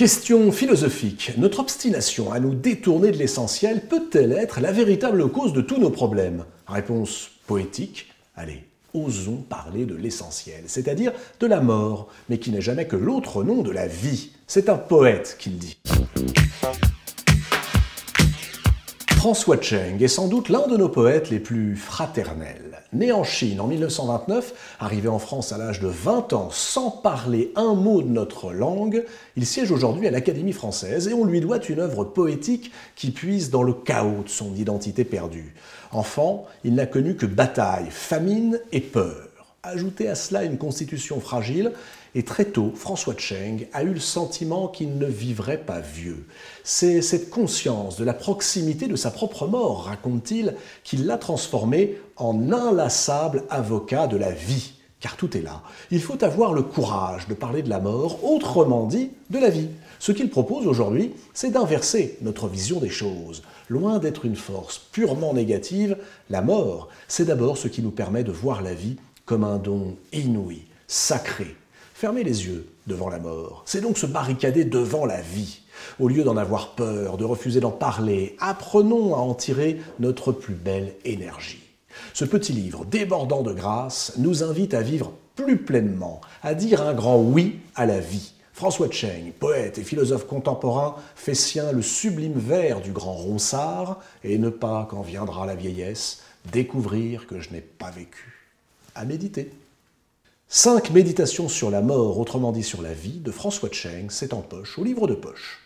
Question philosophique. Notre obstination à nous détourner de l'essentiel peut-elle être la véritable cause de tous nos problèmes? Réponse poétique. Allez, osons parler de l'essentiel, c'est-à-dire de la mort, mais qui n'est jamais que l'autre nom de la vie. C'est un poète qui le dit. François Cheng est sans doute l'un de nos poètes les plus fraternels. Né en Chine en 1929, arrivé en France à l'âge de 20 ans sans parler un mot de notre langue, il siège aujourd'hui à l'Académie française et on lui doit une œuvre poétique qui puise dans le chaos de son identité perdue. Enfant, il n'a connu que bataille, famine et peur. Ajoutez à cela une constitution fragile, et très tôt, François Cheng a eu le sentiment qu'il ne vivrait pas vieux. C'est cette conscience de la proximité de sa propre mort, raconte-t-il, qui l'a transformé en inlassable avocat de la vie. Car tout est là. Il faut avoir le courage de parler de la mort, autrement dit, de la vie. Ce qu'il propose aujourd'hui, c'est d'inverser notre vision des choses. Loin d'être une force purement négative, la mort, c'est d'abord ce qui nous permet de voir la vie comme un don inouï, sacré. Fermer les yeux devant la mort, c'est donc se barricader devant la vie. Au lieu d'en avoir peur, de refuser d'en parler, apprenons à en tirer notre plus belle énergie. Ce petit livre, débordant de grâce, nous invite à vivre plus pleinement, à dire un grand oui à la vie. François Cheng, poète et philosophe contemporain, fait sien le sublime vers du grand Ronsard, et ne pas, quand viendra la vieillesse, découvrir que je n'ai pas vécu. À méditer. 5 méditations sur la mort, autrement dit sur la vie, de François Cheng, c'est en poche, au livre de poche.